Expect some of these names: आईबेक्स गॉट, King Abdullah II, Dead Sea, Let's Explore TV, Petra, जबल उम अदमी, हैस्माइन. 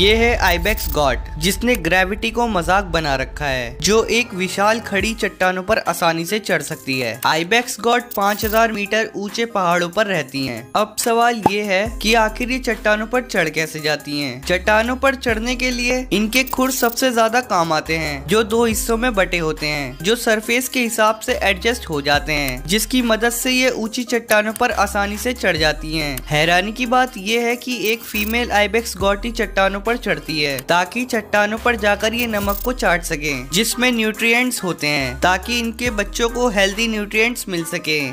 ये है आईबेक्स गॉट, जिसने ग्रेविटी को मजाक बना रखा है, जो एक विशाल खड़ी चट्टानों पर आसानी से चढ़ सकती है। आईबेक्स गॉट 5000 मीटर ऊंचे पहाड़ों पर रहती हैं। अब सवाल ये है कि आखिर ये चट्टानों पर चढ़ कैसे जाती हैं? चट्टानों पर चढ़ने के लिए इनके खुर सबसे ज्यादा काम आते हैं, जो दो हिस्सों में बटे होते हैं, जो सरफेस के हिसाब से एडजस्ट हो जाते हैं, जिसकी मदद से ये ऊंची चट्टानों पर आसानी से चढ़ जाती हैं। हैरानी की बात यह है कि एक फीमेल आईबेक्स गॉट ही चट्टानों पर चढ़ती है ताकि चट्टानों पर जाकर ये नमक को चाट सके, जिसमें न्यूट्रिएंट्स होते हैं, ताकि इनके बच्चों को हेल्दी न्यूट्रिएंट्स मिल सके।